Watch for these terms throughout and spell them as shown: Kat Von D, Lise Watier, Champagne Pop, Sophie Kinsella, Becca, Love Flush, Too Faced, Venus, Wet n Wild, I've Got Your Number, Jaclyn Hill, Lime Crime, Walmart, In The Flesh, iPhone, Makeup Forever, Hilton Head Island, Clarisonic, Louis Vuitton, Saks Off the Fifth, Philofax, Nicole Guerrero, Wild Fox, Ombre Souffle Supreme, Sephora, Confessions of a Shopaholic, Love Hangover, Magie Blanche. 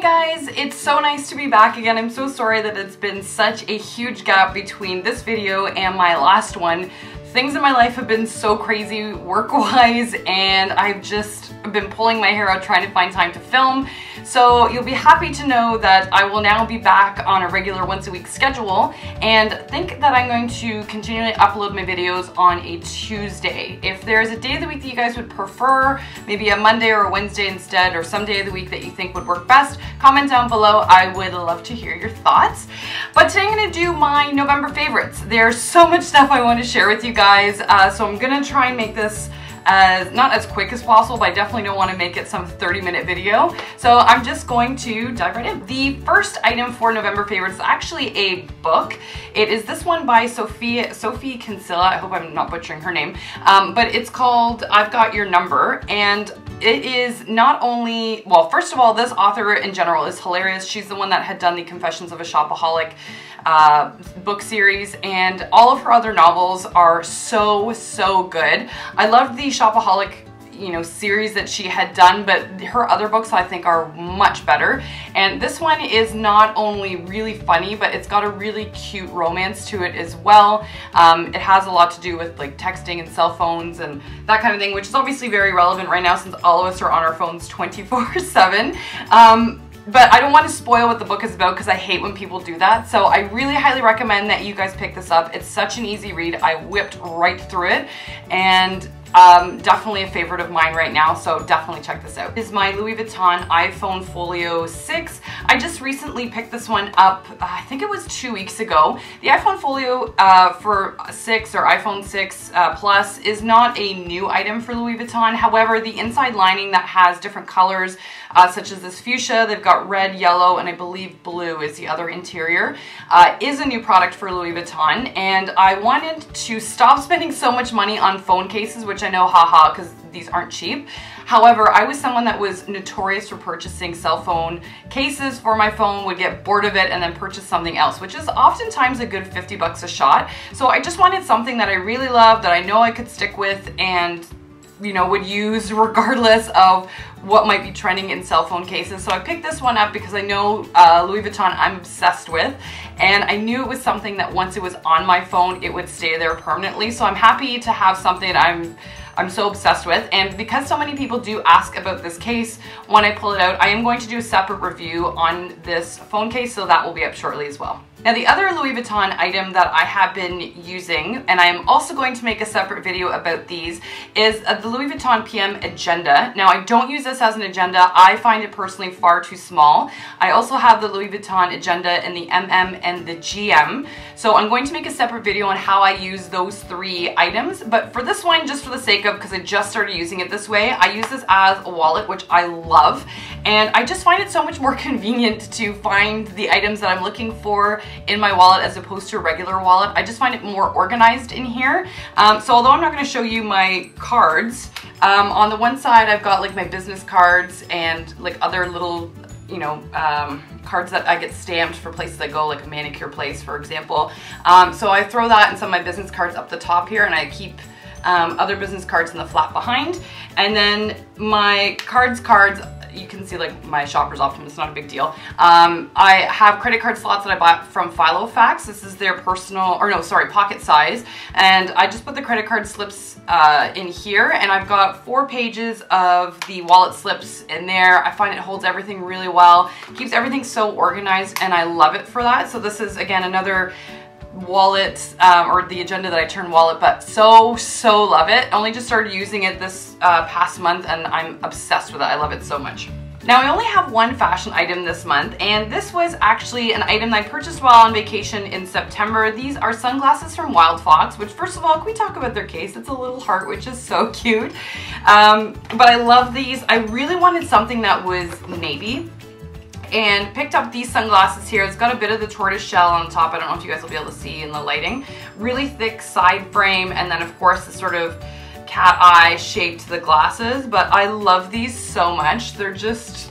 Hey guys, it's so nice to be back again. I'm so sorry that it's been such a huge gap between this video and my last one. Things in my life have been so crazy work-wise, and I've just been pulling my hair out trying to find time to film. So you'll be happy to know that I will now be back on a regular once-a-week schedule, and think that I'm going to continually upload my videos on a Tuesday. If there's a day of the week that you guys would prefer, maybe a Monday or a Wednesday instead, or some day of the week that you think would work best, comment down below. I would love to hear your thoughts. But today I'm going to do my November favorites. There's so much stuff I want to share with you guys, so I'm going to try and make this not as quick as possible, but I definitely don't want to make it some 30-minute video. So I'm just going to dive right in. The first item for November favorites is actually a book. It is this one by Sophie Kinsella. I hope I'm not butchering her name, but it's called I've Got Your Number, and it is not only, well, first of all, this author in general is hilarious. She's the one that had done the Confessions of a Shopaholic book series, and all of her other novels are so good. I loved the Shopaholic, you know, series that she had done, but her other books I think are much better. And this one is not only really funny, but it's got a really cute romance to it as well. It has a lot to do with like texting and cell phones and that kind of thing, which is obviously very relevant right now since all of us are on our phones 24/7. But I don't want to spoil what the book is about because I hate when people do that. So I really highly recommend that you guys pick this up. It's such an easy read. I whipped right through it, and definitely a favorite of mine right now, so definitely check this out. This is my Louis Vuitton iPhone Folio 6. I just recently picked this one up, I think it was 2 weeks ago. The iPhone Folio for 6 or iPhone 6 Plus is not a new item for Louis Vuitton. However, the inside lining that has different colors, such as this fuchsia, they've got red, yellow, and I believe blue is the other interior, is a new product for Louis Vuitton, and I wanted to stop spending so much money on phone cases, which I know, haha, because these aren't cheap. However, I was someone that was notorious for purchasing cell phone cases for my phone, would get bored of it and then purchase something else, which is oftentimes a good 50 bucks a shot. So I just wanted something that I really love, that I know I could stick with and, you know, would use regardless of what might be trending in cell phone cases. So I picked this one up because I know Louis Vuitton I'm obsessed with, and I knew it was something that once it was on my phone, it would stay there permanently. So I'm happy to have something I'm so obsessed with. And because so many people do ask about this case, when I pull it out, I am going to do a separate review on this phone case, so that will be up shortly as well. Now, the other Louis Vuitton item that I have been using, and I am also going to make a separate video about these, is the Louis Vuitton PM Agenda. Now, I don't use this as an agenda. I find it personally far too small. I also have the Louis Vuitton Agenda in the MM and the GM. So I'm going to make a separate video on how I use those three items. But for this one, just for the sake of, because I just started using it this way, I use this as a wallet, which I love. And I just find it so much more convenient to find the items that I'm looking for in my wallet as opposed to a regular wallet. I just find it more organized in here. So although I'm not going to show you my cards, on the one side I've got like my business cards and like other little, you know, cards that I get stamped for places I go, like a manicure place, for example. So I throw that and some of my business cards up the top here, and I keep other business cards in the flat behind. And then my cards, you can see like my shopper's Optimum, it's not a big deal. I have credit card slots that I bought from Philofax. This is their pocket size. And I just put the credit card slips in here, and I've got 4 pages of the wallet slips in there. I find it holds everything really well, keeps everything so organized, and I love it for that. So this is, again, another wallet, or the agenda that I turn wallet, but so love it. I only just started using it this past month, and I'm obsessed with it. I love it so much. Now, I only have one fashion item this month, and this was actually an item that I purchased while on vacation in September. These are sunglasses from Wild Fox, which, first of all, can we talk about their case? It's a little heart, which is so cute. But I love these. I really wanted something that was navy, and picked up these sunglasses here. It's got a bit of the tortoise shell on top. I don't know if you guys will be able to see in the lighting. Really thick side frame, and then of course the sort of cat eye shape to the glasses. But I love these so much. They're just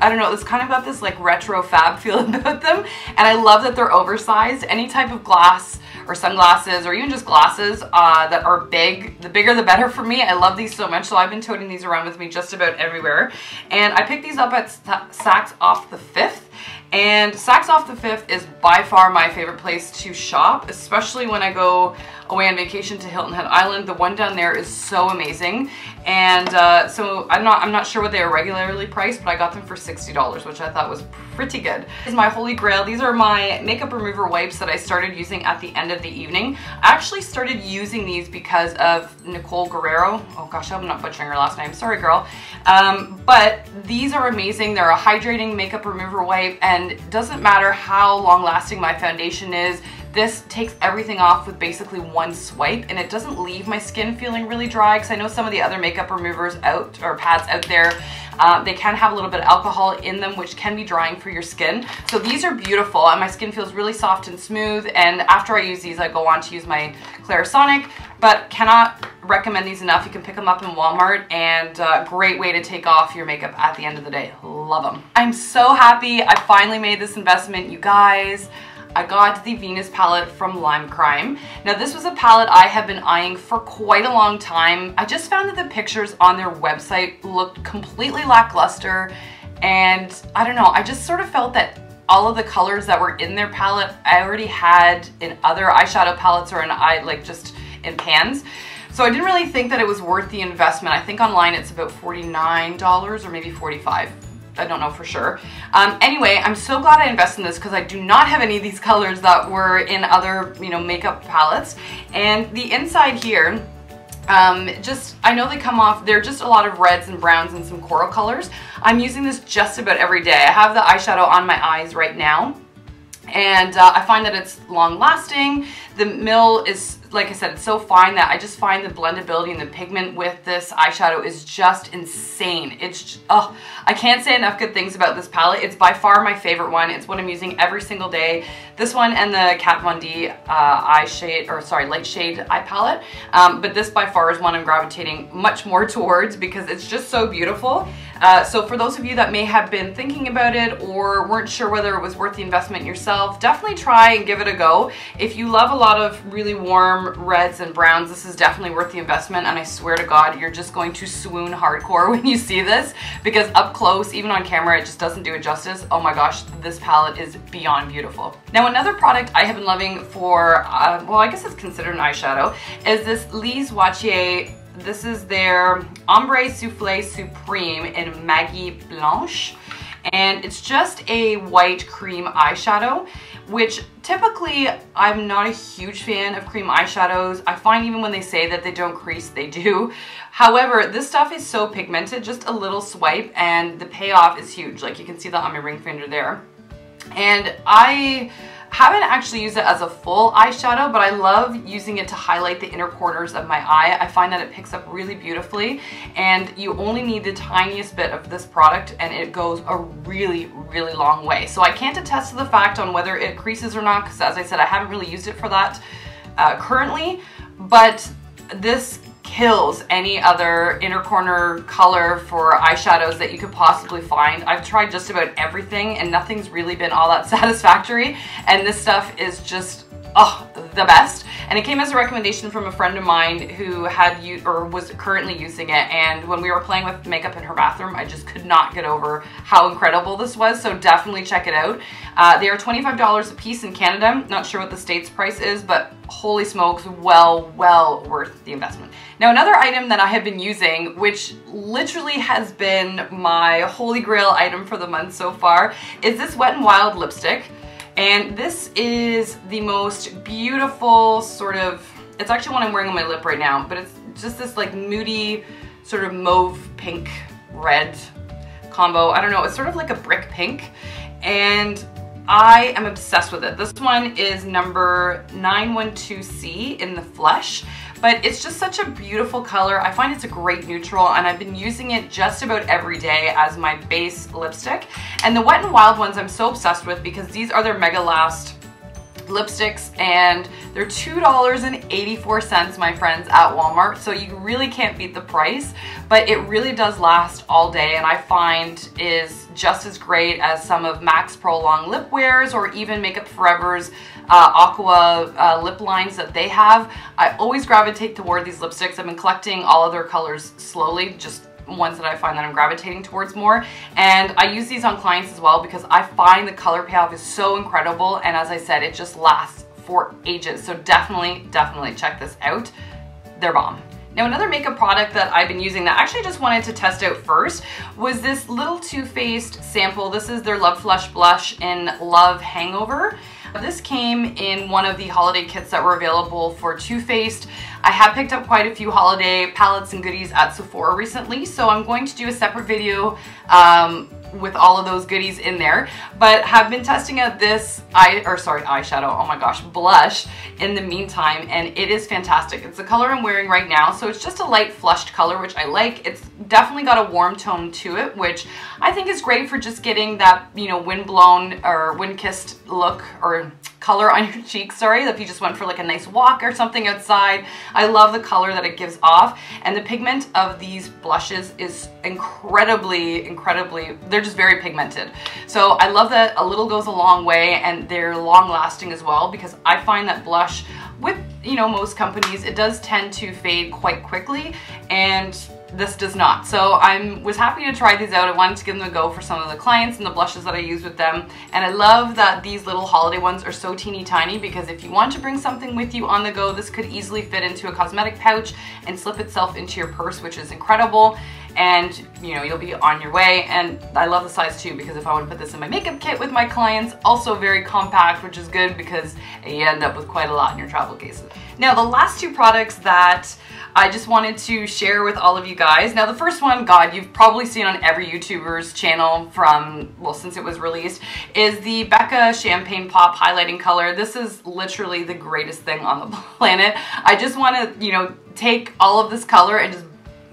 I don't know, it's kind of got this like retro fab feel about them, and I love that they're oversized. Any type of glass or sunglasses or even just glasses that are big, the bigger the better for me. I love these so much, so I've been toting these around with me just about everywhere. And I picked these up at Saks Off the Fifth. And Saks Off the Fifth is by far my favorite place to shop, especially when I go away on vacation to Hilton Head Island. The one down there is so amazing, and so I'm not sure what they are regularly priced, but I got them for $60, which I thought was pretty good. This is my holy grail. These are my makeup remover wipes that I started using at the end of the evening. I actually started using these because of Nicole Guerrero. Oh gosh, I hope I'm not butchering her last name. Sorry, girl. But these are amazing. They're a hydrating makeup remover wipe, and doesn't matter how long lasting my foundation is, this takes everything off with basically one swipe, and it doesn't leave my skin feeling really dry, because I know some of the other makeup removers out, or pads out there, they can have a little bit of alcohol in them, which can be drying for your skin. So these are beautiful, and my skin feels really soft and smooth, and after I use these I go on to use my Clarisonic, but cannot recommend these enough. You can pick them up in Walmart, and a great way to take off your makeup at the end of the day. Love them. I'm so happy I finally made this investment, you guys. I got the Venus palette from Lime Crime. Now this was a palette I have been eyeing for quite a long time. I just found that the pictures on their website looked completely lackluster, and I don't know, I just sort of felt that all of the colors that were in their palette I already had in other eyeshadow palettes or in just in pans. So I didn't really think that it was worth the investment. I think online it's about $49 or maybe $45. I don't know for sure. Anyway, I'm so glad I invested in this because I do not have any of these colors that were in other, you know, makeup palettes. And the inside here, I know they come off, they're just a lot of reds and browns and some coral colors. I'm using this just about every day. I have the eyeshadow on my eyes right now, and I find that it's long lasting. The mill is, like I said, it's so fine that I just find the blendability and the pigment with this eyeshadow is just insane. It's just, oh, I can't say enough good things about this palette. It's by far my favorite one. It's what I'm using every single day. This one and the Kat Von D light shade eye palette. But this by far is one I'm gravitating much more towards because it's just so beautiful. So for those of you that may have been thinking about it or weren't sure whether it was worth the investment yourself, definitely try and give it a go. If you love a lot of really warm reds and browns, this is definitely worth the investment, and I swear to God, you're just going to swoon hardcore when you see this, because up close, even on camera, it just doesn't do it justice. Oh my gosh, this palette is beyond beautiful. Now another product I have been loving for, well, I guess it's considered an eyeshadow, is this Lise Watier. This is their Ombre Souffle Supreme in Magie Blanche, and it's just a white cream eyeshadow, which typically I'm not a huge fan of cream eyeshadows. I find even when they say that they don't crease, they do. However, this stuff is so pigmented, just a little swipe and the payoff is huge. Like you can see that on my ring finger there. And I haven't actually used it as a full eyeshadow, but I love using it to highlight the inner corners of my eye. I find that it picks up really beautifully, and you only need the tiniest bit of this product and it goes a really, really long way. So I can't attest to the fact on whether it creases or not, because as I said, I haven't really used it for that currently, but this kills any other inner corner color for eyeshadows that you could possibly find. I've tried just about everything and nothing's really been all that satisfactory, and this stuff is just, oh, the best. And it came as a recommendation from a friend of mine who had was currently using it, and when we were playing with makeup in her bathroom, I just could not get over how incredible this was, so definitely check it out. They are $25 a piece in Canada. I'm not sure what the state's price is, but holy smokes, well worth the investment. Now another item that I have been using, which literally has been my holy grail item for the month so far, is this Wet n Wild lipstick. And this is the most beautiful sort of, it's actually one I'm wearing on my lip right now, but it's just this like moody sort of mauve pink red combo. I don't know, it's sort of like a brick pink, and I am obsessed with it. This one is number 912C in The Flesh, but it's just such a beautiful color. I find it's a great neutral, and I've been using it just about every day as my base lipstick. And the Wet n Wild ones I'm so obsessed with because these are their mega last lipsticks, and they're $2.84, my friends, at Walmart, so you really can't beat the price, but it really does last all day, and I find is just as great as some of Max Pro Long Lip Wears or even Makeup Forever's Aqua lip lines that they have. I always gravitate toward these lipsticks. I've been collecting all of their colors slowly, just ones that I find that I'm gravitating towards more, and I use these on clients as well because I find the color payoff is so incredible, and as I said, it just lasts for ages, so definitely check this out. They're bomb. Now, another makeup product that I've been using that I actually just wanted to test out first was this little Too Faced sample. This is their Love Flush blush in Love Hangover. This came in one of the holiday kits that were available for Too Faced. I have picked up quite a few holiday palettes and goodies at Sephora recently, so I'm going to do a separate video with all of those goodies in there, but have been testing out this eyeshadow, oh my gosh, blush in the meantime, and it is fantastic. It's the color I'm wearing right now, so it's just a light flushed color, which I like. It's definitely got a warm tone to it, which I think is great for just getting that, you know, windblown or wind-kissed look or color on your cheeks, sorry, if you just went for like a nice walk or something outside. I love the color that it gives off, and the pigment of these blushes is incredibly, they're just very pigmented. So I love that a little goes a long way, and they're long lasting as well, because I find that blush with, you know, most companies, it does tend to fade quite quickly, and this does not. So I was happy to try these out. I wanted to give them a go for some of the clients and the blushes that I use with them. And I love that these little holiday ones are so teeny tiny, because if you want to bring something with you on the go, this could easily fit into a cosmetic pouch and slip itself into your purse, which is incredible. And you know, you'll be on your way. And I love the size too, because if I want to put this in my makeup kit with my clients, also very compact, which is good because you end up with quite a lot in your travel cases. Now, the last two products that I just wanted to share with all of you guys. Now, the first one, God, you've probably seen on every YouTuber's channel from, well, since it was released, is the Becca Champagne Pop highlighting color. This is literally the greatest thing on the planet. I just want to, you know, take all of this color and just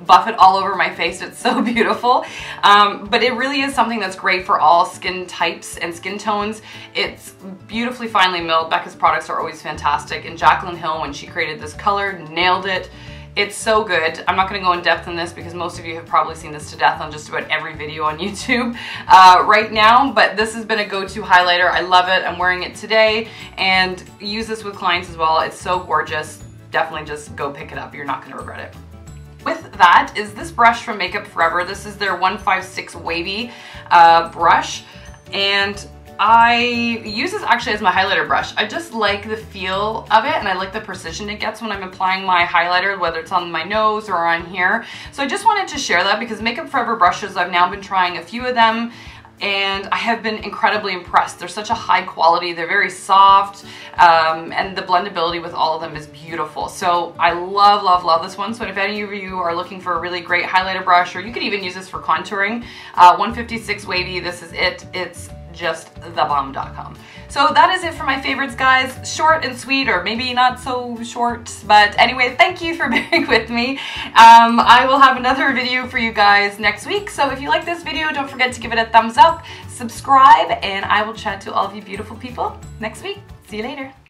buff it all over my face. It's so beautiful, but it really is something that's great for all skin types and skin tones. It's beautifully finely milled. Becca's products are always fantastic, and Jaclyn Hill, when she created this color, nailed it. It's so good. I'm not going to go in depth on this because most of you have probably seen this to death on just about every video on YouTube right now, but this has been a go-to highlighter. I love it. I'm wearing it today and use this with clients as well. It's so gorgeous. Definitely just go pick it up. You're not going to regret it. With that is this brush from Makeup Forever. This is their 156 Wavy brush, and I use this actually as my highlighter brush. I just like the feel of it, and I like the precision it gets when I'm applying my highlighter, whether it's on my nose or on here. So I just wanted to share that because Makeup Forever brushes, I've now been trying a few of them, and I have been incredibly impressed. They're such a high quality, they're very soft, and the blendability with all of them is beautiful. So I love, love, love this one. So if any of you are looking for a really great highlighter brush, or you could even use this for contouring, 156 Wavy, this is it. It's just thebomb.com. So that is it for my favorites, guys. Short and sweet, or maybe not so short, but anyway, thank you for bearing with me. I will have another video for you guys next week, so if you like this video, don't forget to give it a thumbs up, subscribe, and I will chat to all of you beautiful people next week. See you later.